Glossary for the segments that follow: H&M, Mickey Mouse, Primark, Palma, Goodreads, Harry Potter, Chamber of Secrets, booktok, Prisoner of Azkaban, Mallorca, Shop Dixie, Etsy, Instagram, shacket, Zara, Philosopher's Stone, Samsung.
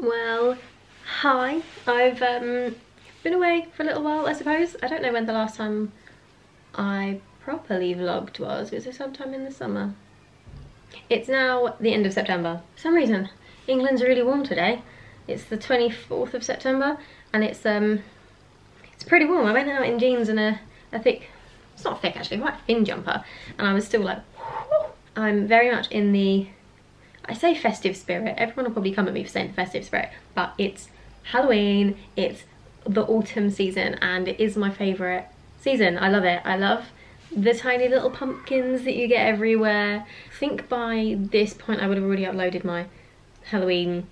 Well, hi. I've been away for a little while, I suppose. I don't know when the last time I properly vlogged was. Was it sometime in the summer? It's now the end of September. For some reason, England's really warm today. It's the 24th of September, and it's pretty warm. I went out in jeans and a thick, it's not thick actually, quite thin jumper, and I was still like, whoo! I'm very much in the, I say festive spirit. Everyone will probably come at me for saying festive spirit, but it's Halloween, it's the autumn season, and it is my favourite season. I love it. I love the tiny little pumpkins that you get everywhere. I think by this point I would have already uploaded my Halloween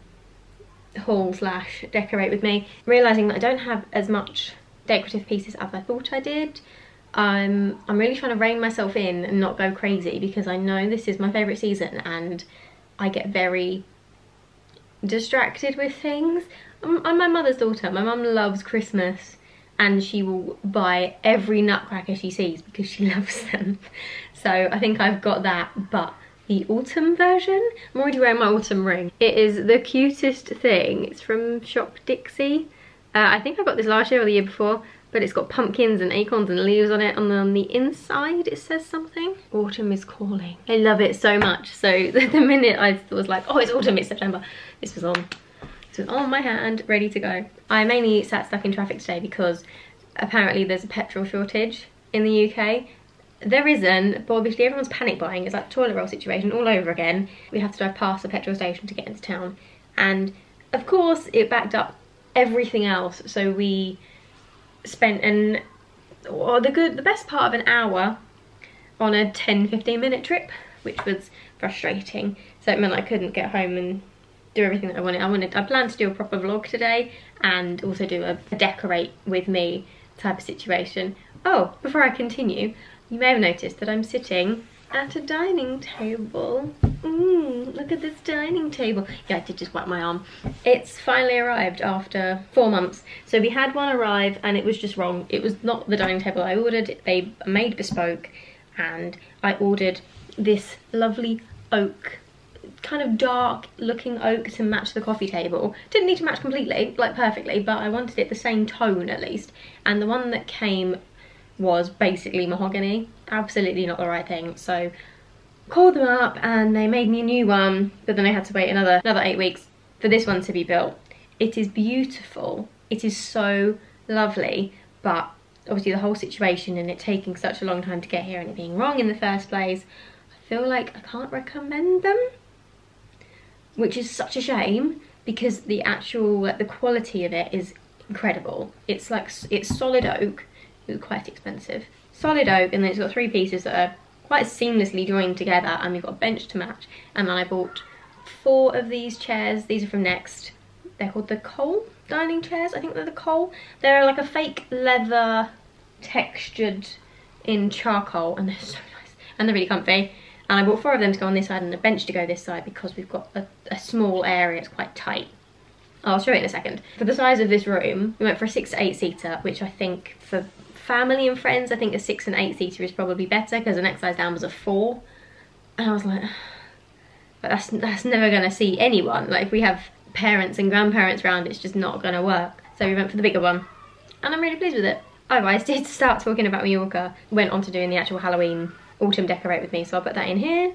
haul slash decorate with me. Realising that I don't have as much decorative pieces as I thought I did. I'm really trying to rein myself in and not go crazy, because I know this is my favourite season and I get very distracted with things. I'm my mother's daughter. My mum loves Christmas and she will buy every nutcracker she sees because she loves them. So I think I've got that, but the autumn version? I'm already wearing my autumn ring. It is the cutest thing. It's from Shop Dixie. I think I got this last year or the year before, but it's got pumpkins and acorns and leaves on it, and on the inside it says something. Autumn is calling. I love it so much. So the minute I was like, oh, it's autumn, it's September, this was on. This was on my hand, ready to go. I mainly sat stuck in traffic today because apparently there's a petrol shortage in the UK. There isn't, but obviously everyone's panic buying. It's like the toilet roll situation all over again. We have to drive past the petrol station to get into town, and of course it backed up everything else, so we spent the best part of an hour on a 10-15 minute trip, which was frustrating. So it meant I couldn't get home and do everything that I wanted. I planned to do a proper vlog today and also do a decorate with me type of situation. Oh, before I continue, you may have noticed that I'm sitting at a dining table. Look at this dining table. Yeah, I did just wipe my arm. It's finally arrived after 4 months. So we had one arrive and it was just wrong. It was not the dining table I ordered. They made bespoke, and I ordered this lovely oak, kind of dark looking oak to match the coffee table. Didn't need to match completely, like perfectly, but I wanted it the same tone at least. And the one that came was basically mahogany. Absolutely not the right thing. So called them up and they made me a new one, but then I had to wait another 8 weeks for this one to be built. It is beautiful. It is so lovely, but obviously the whole situation and it taking such a long time to get here and it being wrong in the first place, I feel like I can't recommend them, which is such a shame, because the actual, the quality of it is incredible. It's like, it's solid oak. It was quite expensive. Solid oak, and then it's got 3 pieces that are quite seamlessly joined together, and we've got a bench to match. And then I bought 4 of these chairs. These are from Next. They're called the Cole dining chairs. I think they're the Cole. They're like a fake leather textured in charcoal, and they're so nice. And they're really comfy. And I bought 4 of them to go on this side and a bench to go this side, because we've got a small area. It's quite tight. I'll show you in a second. For the size of this room, we went for a 6 to 8 seater, which I think for family and friends, I think a 6 and 8 seater is probably better, because the next size down was a 4, and I was like, but that's never gonna see anyone. Like, if we have parents and grandparents round, it's just not gonna work. So we went for the bigger one, and I'm really pleased with it. Oh, I did start talking about Mallorca. Went on to doing the actual Halloween autumn decorate with me, so I'll put that in here.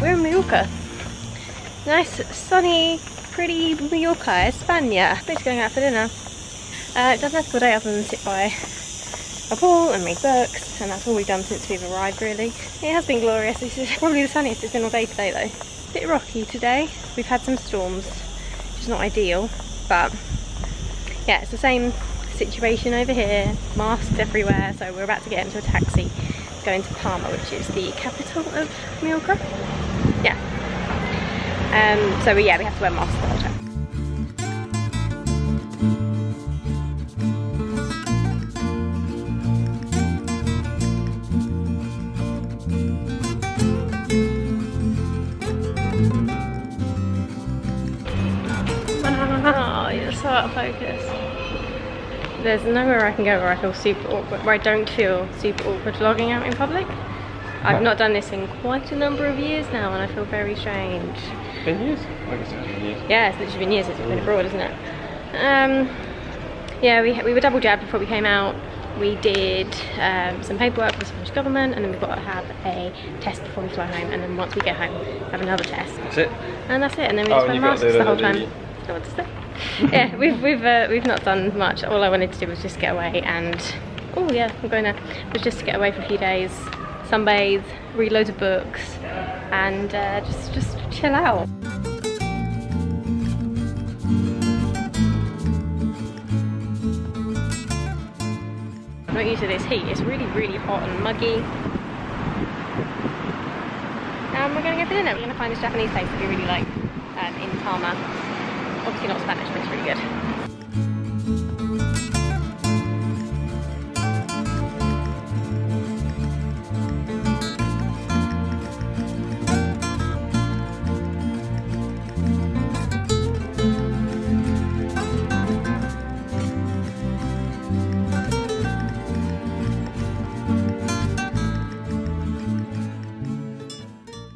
We're in Mallorca. Nice sunny, pretty Mallorca, España. I'm just going out for dinner. It doesn't have to go day other than sit by a pool and read books, and that's all we've done since we've arrived, really. It has been glorious. This is probably the sunniest it's been all day today, though. Bit rocky today. We've had some storms, which is not ideal, but yeah, it's the same situation over here. Masks everywhere, so we're about to get into a taxi going to Palma, which is the capital of Mallorca. Yeah. So yeah, we have to wear masks the whole time. Oh, you're so out of focus. There's nowhere I can go where I don't feel super awkward vlogging out in public. I've not done this in quite a number of years now, and I feel very strange. It's been years? I guess it's been years. Yeah, it's literally been years since we've been abroad, isn't it? Yeah, we were double jabbed before we came out. We did some paperwork for the Spanish government, and then we've got to have a test before we fly home, and then once we get home, have another test. That's it? And that's it, and then we just wear masks the whole time. So what's that? Yeah, we've not done much. All I wanted to do was just get away and... Oh yeah, I'm going there. It was just to get away for a few days, sunbathe, read loads of books, and just chill out. Not used to this heat. It's really hot and muggy. And we're going to go for dinner. We're going to find this Japanese place that we really like in Palma. Obviously not Spanish, but it's really good.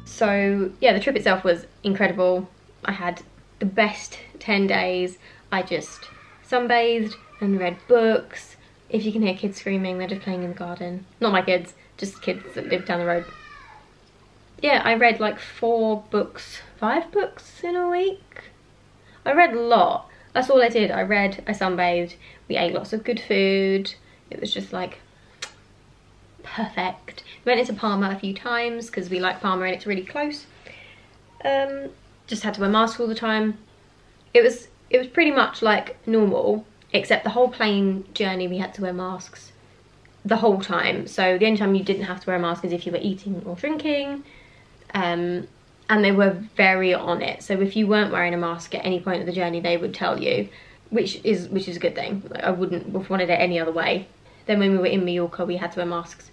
So yeah, the trip itself was incredible. I had the best 10 days. I just sunbathed and read books. If you can hear kids screaming, they're just playing in the garden. Not my kids, just kids that live down the road. Yeah, I read like 5 books in a week. I read a lot. That's all I did. I read, I sunbathed, we ate lots of good food. It was just like perfect. We went into Palma a few times because we like Palma and it's really close. Just had to wear masks all the time. It was pretty much like normal, except the whole plane journey we had to wear masks the whole time. So the only time you didn't have to wear a mask is if you were eating or drinking. And they were very on it. So if you weren't wearing a mask at any point of the journey, they would tell you, which is a good thing. Like, I wouldn't have wanted it any other way. Then when we were in Mallorca, we had to wear masks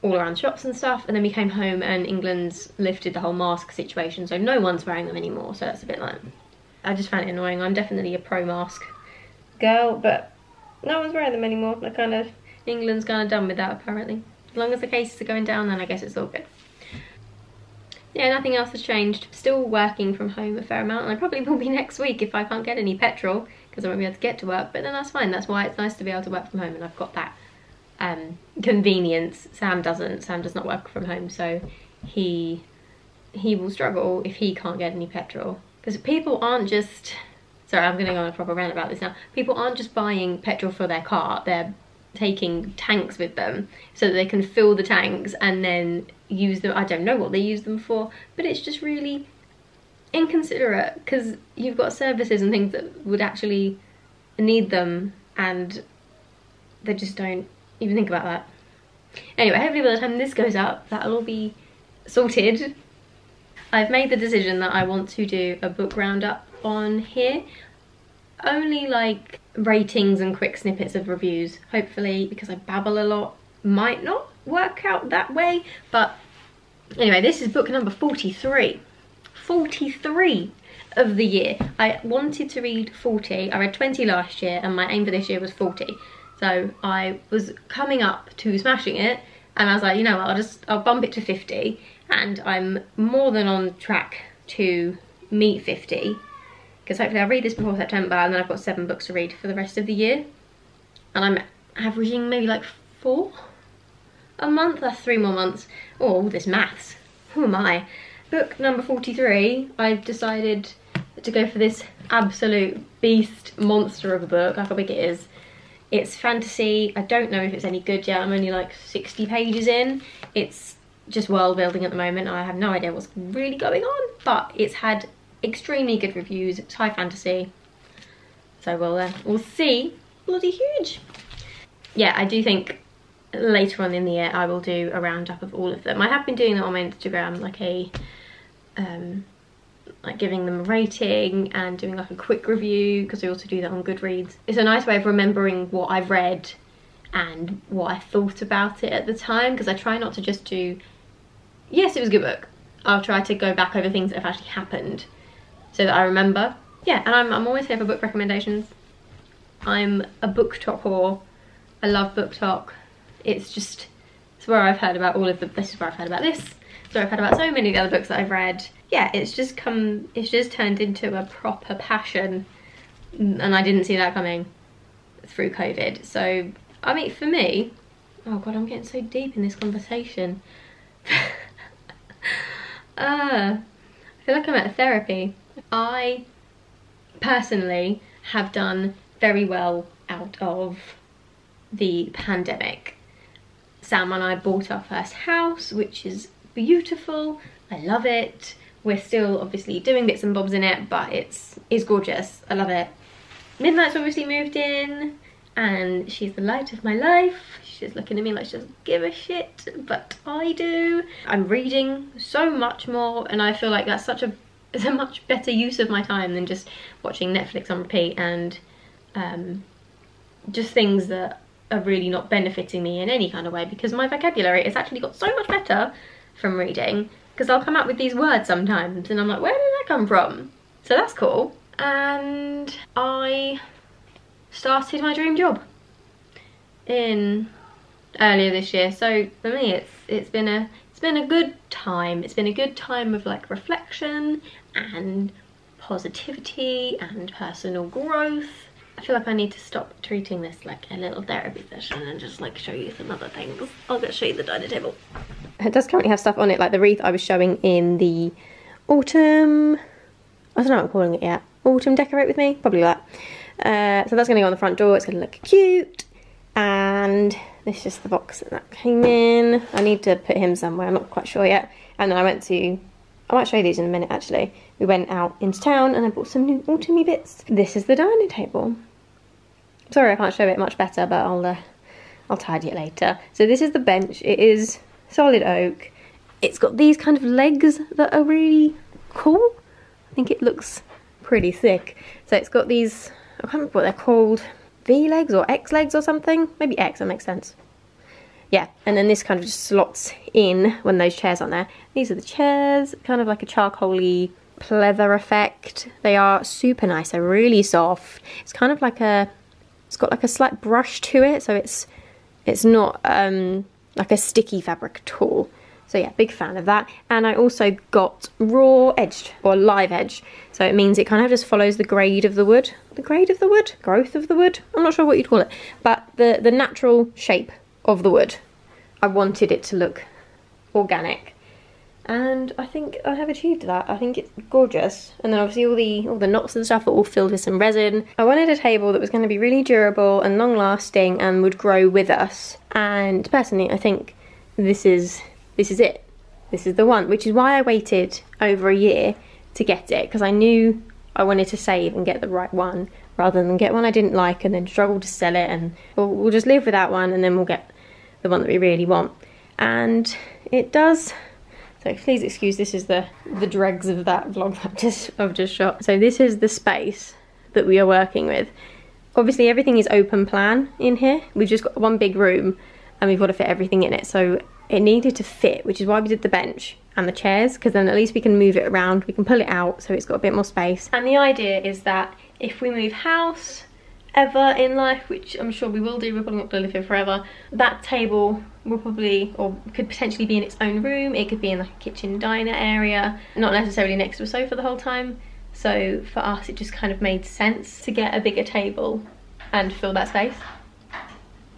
all around the shops and stuff, and then we came home and England's lifted the whole mask situation, so no one's wearing them anymore, so that's a bit like... I just found it annoying. I'm definitely a pro-mask girl, but no one's wearing them anymore. England's kind of done with that, apparently. As long as the cases are going down, then I guess it's all good. Yeah, nothing else has changed. Still working from home a fair amount, and I probably will be next week if I can't get any petrol, because I won't be able to get to work, but then that's fine. That's why it's nice to be able to work from home, and I've got that convenience. Sam does not work from home, so he will struggle if he can't get any petrol, because people aren't just... sorry, I'm gonna go on a proper rant about this now. People aren't just buying petrol for their car, they're taking tanks with them so that they can fill the tanks and then use them. I don't know what they use them for, but it's just really inconsiderate, because you've got services and things that would actually need them, and they just don't even think about that. Anyway, hopefully by the time this goes up, that'll all be sorted. I've made the decision that I want to do a book roundup on here. Only like ratings and quick snippets of reviews, hopefully, because I babble a lot. Might not work out that way, but anyway, this is book number 43. 43 of the year. I wanted to read 40. I read 20 last year, and my aim for this year was 40. So I was coming up to smashing it, and I was like, you know what, I'll bump it to 50, and I'm more than on track to meet 50, because hopefully I'll read this before September, and then I've got 7 books to read for the rest of the year, and I'm averaging maybe like 4 a month. That's 3 more months. Oh, all this maths. Who am I? Book number 43, I've decided to go for this absolute beast monster of a book. Look how big it is. It's fantasy. I don't know if it's any good yet. I'm only like 60 pages in. It's just world building at the moment. I have no idea what's really going on, but it's had extremely good reviews. It's high fantasy. So we'll see. Bloody huge. Yeah, I do think later on in the year I will do a roundup of all of them. I have been doing that on my Instagram, like a like giving them a rating and doing like a quick review, because I also do that on Goodreads. It's a nice way of remembering what I've read and what I thought about it at the time, because I try not to just do, yes, it was a good book. I'll try to go back over things that have actually happened so that I remember. Yeah, and I'm always here for book recommendations. I'm a BookTok whore. I love BookTok. It's where I've heard about all of them. This is where I've heard about this. It's where I've heard about so many of the other books that I've read. Yeah, it's just turned into a proper passion, and I didn't see that coming through COVID. So, I mean, for me, oh God, I'm getting so deep in this conversation. I feel like I'm at therapy. I personally have done very well out of the pandemic. Sam and I bought our first house, which is beautiful. I love it. We're still obviously doing bits and bobs in it, but it's gorgeous. I love it. Midnight's obviously moved in, and she's the light of my life. She's looking at me like she doesn't give a shit, but I do. I'm reading so much more, and I feel like that's such a it's a much better use of my time than just watching Netflix on repeat and just things that are really not benefiting me in any kind of way, because my vocabulary has actually got so much better from reading, because I'll come up with these words sometimes and I'm like, where did that come from? So that's cool. And I started my dream job in earlier this year, so for me it's been a good time. It's been a good time of like reflection and positivity and personal growth. I feel like I need to stop treating this like a little therapy session and just like show you some other things. I'll go show you the dinner table. It does currently have stuff on it, like the wreath I was showing in the autumn. I don't know what I'm calling it yet. Autumn decorate with me, probably that. So that's gonna go on the front door. It's gonna look cute. And this is just the box that came in. I need to put him somewhere. I'm not quite sure yet. And then I might show you these in a minute actually. We went out into town and I bought some new autumny bits. This is the dining table. Sorry I can't show it much better, but I'll tidy it later. So this is the bench. It is solid oak. It's got these kind of legs that are really cool. I think it looks pretty thick. So it's got these, I can't remember what they're called, V legs or X legs or something. Maybe X, that makes sense. Yeah, and then this kind of just slots in when those chairs aren't there. These are the chairs, kind of like a charcoaly pleather effect. They are super nice, they're really soft. It's kind of like a, it's got like a slight brush to it, so it's not like a sticky fabric at all. So yeah, big fan of that. And I also got raw edged or live edge. So it means it kind of just follows the grade of the wood. The grade of the wood? Growth of the wood? I'm not sure what you'd call it. But the natural shape of the wood. I wanted it to look organic. And I think I have achieved that. I think it's gorgeous. And then obviously all the knots and stuff are all filled with some resin. I wanted a table that was going to be really durable and long lasting and would grow with us. And personally, I think this is it. This is the one, which is why I waited over a year to get it, because I knew I wanted to save and get the right one rather than get one I didn't like and then struggle to sell it, and we'll just live with that one and then we'll get the one that we really want. And it does, so please excuse, this is the dregs of that vlog that I've just shot. So this is the space that we are working with. Obviously everything is open plan in here. We've just got one big room and we've got to fit everything in it, so it needed to fit, which is why we did the bench and the chairs, because then at least we can move it around, we can pull it out, so it's got a bit more space. And the idea is that if we move house ever in life, which I'm sure we will do, we're probably not going to live here forever, that table will probably, or could potentially be in its own room. It could be in like a kitchen diner area, not necessarily next to a sofa the whole time. So for us, it just kind of made sense to get a bigger table and fill that space.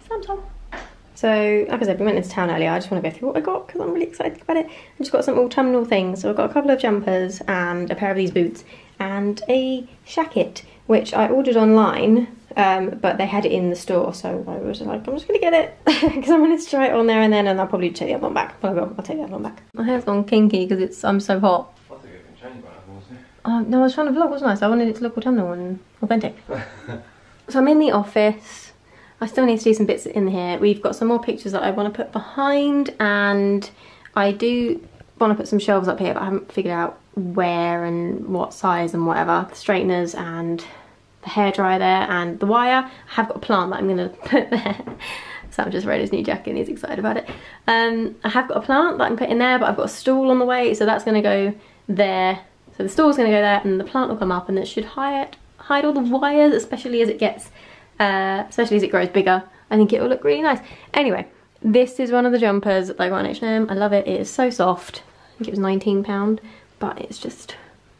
Samsung. So, like I said, we went into town earlier. I just want to go through what I got because I'm really excited about it. I just got some autumnal things. So I've got a couple of jumpers and a pair of these boots and a shacket, which I ordered online, but they had it in the store. So I was like, I'm just going to get it because I wanted to try it on there and then, and I'll probably take the other one back. But I'll take the other one back. My hair's gone kinky because I'm so hot. I think it can change by now, wasn't it? No, I was trying to vlog, wasn't I? So I wanted it to look autumnal and authentic. So I'm in the office. I still need to do some bits in here. We've got some more pictures that I want to put behind, and I do want to put some shelves up here, but I haven't figured out where and what size and whatever. The straighteners and the hairdryer there and the wire. I have got a plant that I'm going to put there. Sam just wrote his new jacket and he's excited about it. I have got a plant that I can put in there, but I've got a stool on the way, so that's going to go there. So the stool's going to go there and the plant will come up, and it should hide all the wires, especially as it grows bigger. I think it will look really nice. Anyway, This is one of the jumpers that I got on H&M. I love it. It is so soft. I think it was £19, but it's just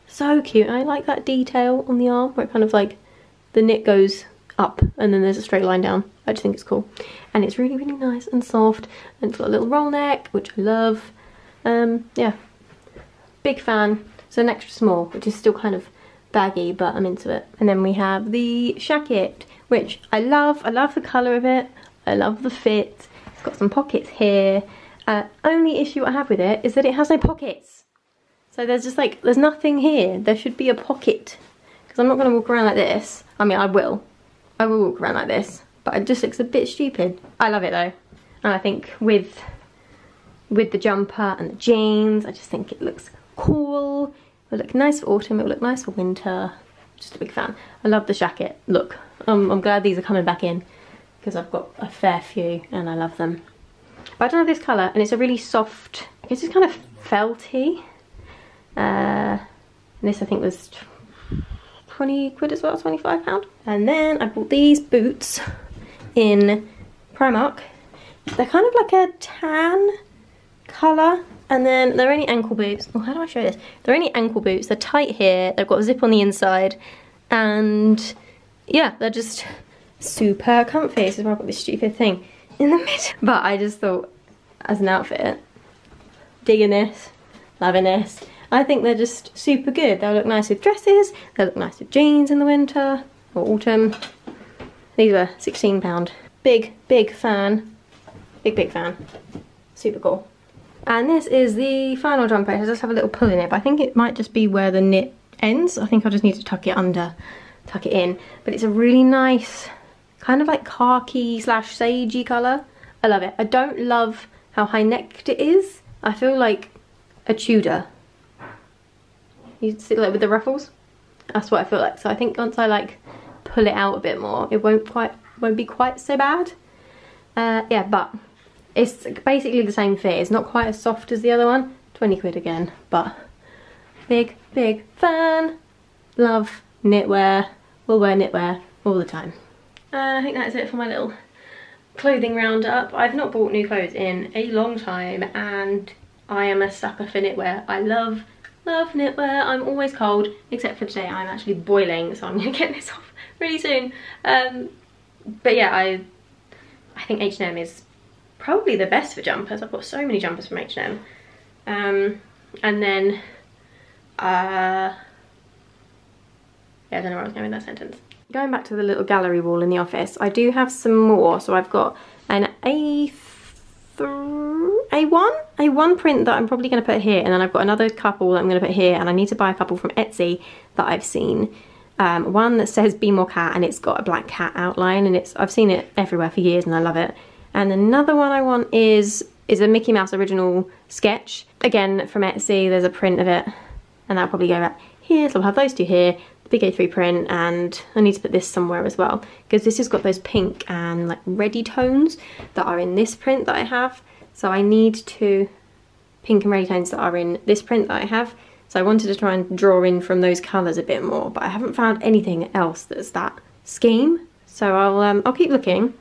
so cute. And I like that detail on the arm where it kind of like the knit goes up and then there's a straight line down. I just think it's cool. And it's really, really nice and soft. And it's got a little roll neck, which I love. Yeah, big fan. So an extra small, which is still kind of baggy, but I'm into it. And then we have the shacket, which I love. I love the colour of it. I love the fit. It's got some pockets here. Only issue I have with it is that it has no pockets. So there's just like, there's nothing here. There should be a pocket. Because I'm not going to walk around like this. I mean, I will. I will walk around like this. But it just looks a bit stupid. I love it though. And I think with the jumper and the jeans, I just think it looks cool. It'll look nice for autumn. It'll look nice for winter. Just a big fan. I love the jacket. Look, I'm glad these are coming back in. Because I've got a fair few and I love them. But I don't have this colour and it's a really soft, I guess it's kind of felty. And this I think was £20 as well, £25. And then I bought these boots in Primark. They're kind of like a tan colour and then they're only ankle boots. Oh, how do I show this? They're only ankle boots, they're tight here, they've got a zip on the inside and yeah, they're just super comfy. This is why I've got this stupid thing in the middle. But I just thought, as an outfit, digging this, loving this. I think they're just super good. They'll look nice with dresses, they'll look nice with jeans in the winter, or autumn. These were £16. Big, big fan. Big, big fan. Super cool. And this is the final jumper. It does have a little pull in it, but I think it might just be where the knit ends. I think I'll just need to tuck it under, tuck it in. But it's a really nice, kind of like khaki slash sagey colour. I love it. I don't love how high necked it is. I feel like a Tudor. You see like with the ruffles? That's what I feel like. So I think once I like pull it out a bit more, it won't be quite so bad. Yeah, but it's basically the same fit. It's not quite as soft as the other one. £20 again, but big, big fan. Love knitwear. Will wear knitwear all the time. I think that is it for my little clothing roundup. I've not bought new clothes in a long time and I am a sucker for knitwear. I love, love knitwear. I'm always cold, except for today. I'm actually boiling, so I'm going to get this off really soon. But yeah, I think H&M is probably the best for jumpers. I've got so many jumpers from H&M. And then, yeah, I don't know where I was going with that sentence. Going back to the little gallery wall in the office, I do have some more. So I've got an A1 print that I'm probably going to put here. And then I've got another couple that I'm going to put here. And I need to buy a couple from Etsy that I've seen. One that says Be More Cat and it's got a black cat outline. And it's, I've seen it everywhere for years and I love it. And another one I want is a Mickey Mouse original sketch. Again, from Etsy, there's a print of it. And that'll probably go back here. So I'll have those two here. Big A3 print, and I need to put this somewhere as well because this has got those pink and like reddy tones that are in this print that I have. So I need to pink and reddy tones that are in this print that I have. So I wanted to try and draw in from those colours a bit more, but I haven't found anything else that's that scheme. So I'll keep looking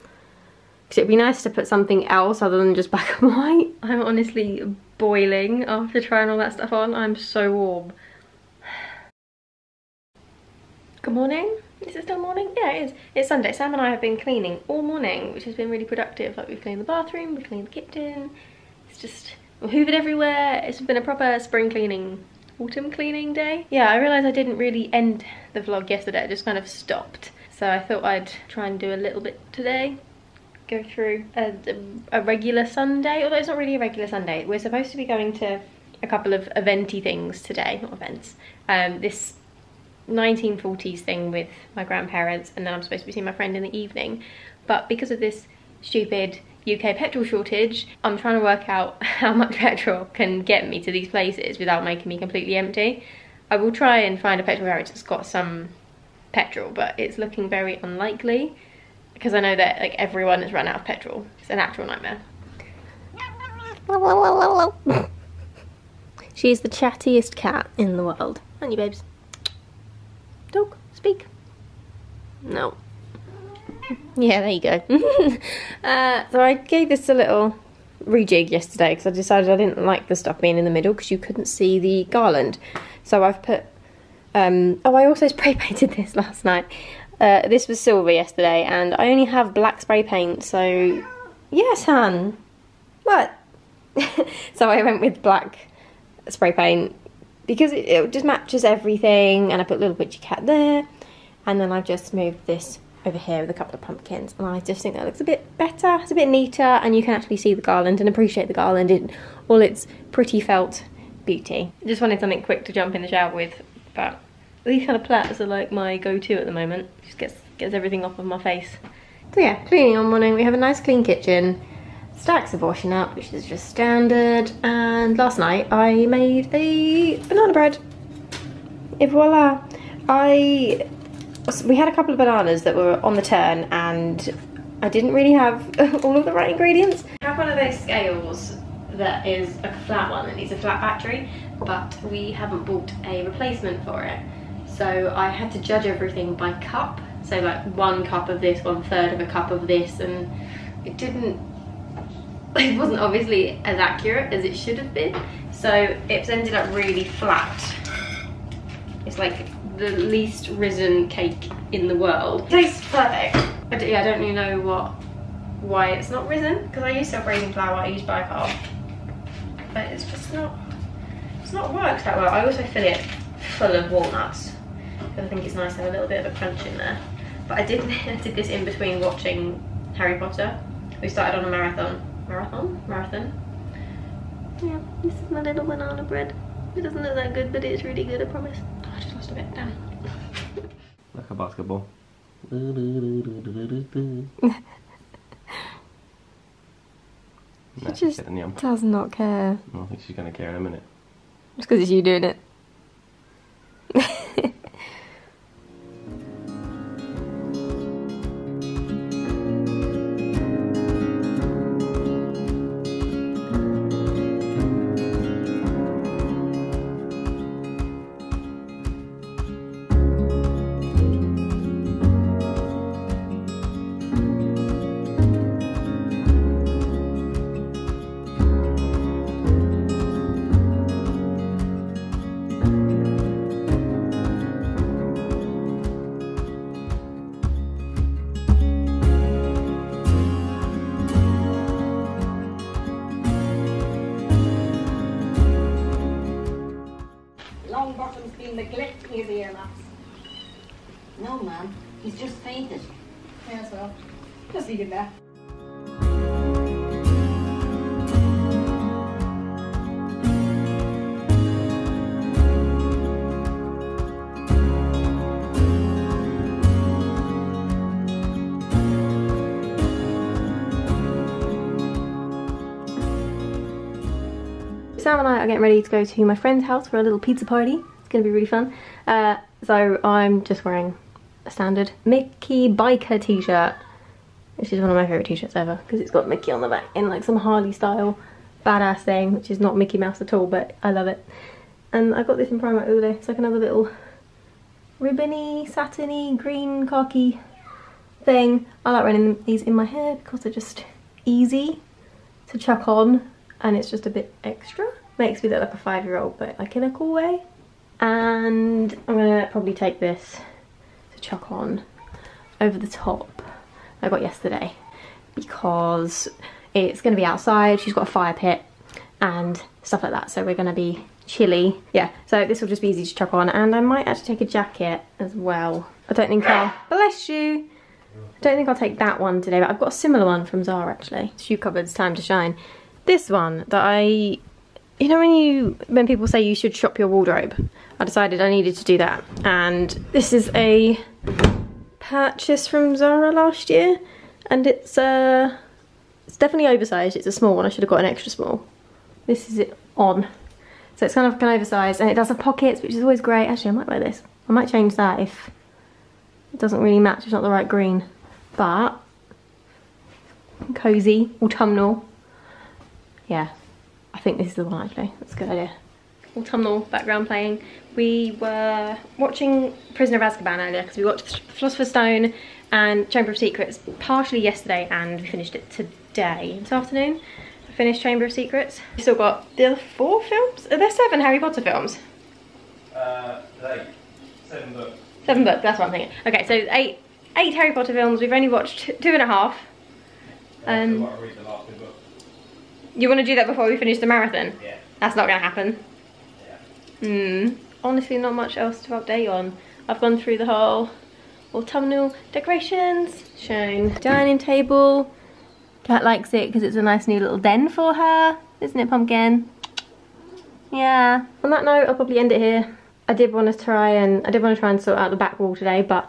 because it'd be nice to put something else other than just black and white. I'm honestly boiling after trying all that stuff on. I'm so warm. Good morning. Is it still morning? Yeah, it is. It's Sunday. Sam and I have been cleaning all morning, which has been really productive. Like, we've cleaned the bathroom, we've cleaned the kitchen. It's just, we've hoovered everywhere. It's been a proper spring cleaning, autumn cleaning day. Yeah, I realised I didn't really end the vlog yesterday. I just kind of stopped. So I thought I'd try and do a little bit today. Go through a regular Sunday, although it's not really a regular Sunday. We're supposed to be going to a couple of eventy things today, not events. This 1940s thing with my grandparents, and then I'm supposed to be seeing my friend in the evening, but because of this stupid UK petrol shortage, I'm trying to work out how much petrol can get me to these places without making me completely empty. I will try and find a petrol garage that's got some petrol, but it's looking very unlikely because I know that like everyone has run out of petrol. It's an actual nightmare. She is the chattiest cat in the world, aren't you, babes? Dog, speak. No. Yeah, there you go. So I gave this a little rejig yesterday because I decided I didn't like the stuff being in the middle because you couldn't see the garland. So I've put, oh, I also spray painted this last night. This was silver yesterday and I only have black spray paint, so yes, Han. What? So I went with black spray paint because it just matches everything, and I put a little witchy cat there, and then I've just moved this over here with a couple of pumpkins, and I just think that looks a bit better. It's a bit neater and you can actually see the garland and appreciate the garland in all its pretty felt beauty. I just wanted something quick to jump in the shower with, but these kind of plaits are like my go-to at the moment. Just gets everything off of my face. So yeah, cleaning on morning. We have a nice clean kitchen, stacks of washing up, which is just standard, and last night I made a banana bread. Et voila! We had a couple of bananas that were on the turn and I didn't really have all of the right ingredients. I have one of those scales that is a flat one, that needs a flat battery, but we haven't bought a replacement for it. So I had to judge everything by cup, so like 1 cup of this, 1/3 of a cup of this, and it wasn't obviously as accurate as it should have been, so it's ended up really flat. It's like the least risen cake in the world. It tastes perfect. I don't really know why it's not risen, because I use self-raising flour, I use bicarb, but it's just not, it's not worked that well. I also fill it full of walnuts. I think it's nice to have a little bit of a crunch in there. But I did this in between watching Harry Potter. We started on a marathon. Yeah, this is my little banana bread. It doesn't look that good, but it's really good, I promise. Oh, I just lost a bit, damn. Like a basketball. She just does not care. I don't think she's going to care in a minute. It's because it's you doing it. No, ma'am. He's just fainted. Yeah, as well. Just leave him there. Sam and I are getting ready to go to my friend's house for a little pizza party. It's going to be really fun. So I'm just wearing a standard Mickey biker t-shirt, which is one of my favourite t-shirts ever because it's got Mickey on the back in like some Harley style badass thing, which is not Mickey Mouse at all, but I love it. And I got this in Primark Ule. It's like another little ribbony, satiny, green, khaki thing. I like running these in my hair because they're just easy to chuck on and it's just a bit extra. Makes me look like a 5-year-old, but like in a cool way. And I'm gonna probably take this chuck on over the top I got yesterday because it's going to be outside. She's got a fire pit and stuff like that, so we're going to be chilly. Yeah, so this will just be easy to chuck on, and I might actually take a jacket as well. I don't think I'll, bless you, I don't think I'll take that one today, but I've got a similar one from Zara actually. Shoe cupboard's time to shine. This one that I, you know when people say you should shop your wardrobe, I decided I needed to do that, and this is a purchase from Zara last year, and it's definitely oversized. It's a small one. I should have got an extra small. This is it on, so it's kind of an oversized, and it does have pockets, which is always great. Actually, I might wear this. I might change that if it doesn't really match. It's not the right green, but cozy, autumnal. Yeah. I think this is the one actually, that's a good idea. Autumnal background playing. We were watching Prisoner of Azkaban earlier because we watched Philosopher's Stone and Chamber of Secrets partially yesterday, and we finished it today, this afternoon. I finished Chamber of Secrets. We still got the other 4 films. Are there 7 Harry Potter films? 7 books. 7 books, that's what I'm thinking. Okay, so 8 Harry Potter films. We've only watched 2.5. I want to read the last 2 books. You want to do that before we finish the marathon? Yeah. That's not going to happen. Yeah. Honestly, not much else to update on. I've gone through the whole autumnal decorations, shown dining table. Cat likes it because it's a nice new little den for her. Isn't it, Pumpkin? Yeah. On that note, I'll probably end it here. I did want to try and sort out the back wall today, but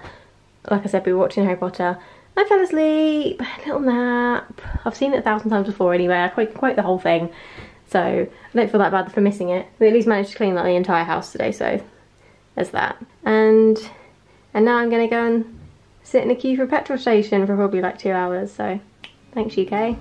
like I said, we were watching Harry Potter. I fell asleep, a little nap. I've seen it 1,000 times before anyway. I quote the whole thing. So I don't feel that bad for missing it. We at least managed to clean like the entire house today, so there's that. And now I'm gonna go and sit in a queue for a petrol station for probably like 2 hours, so thanks UK.